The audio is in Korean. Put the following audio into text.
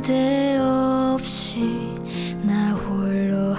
그대 없이 나 홀로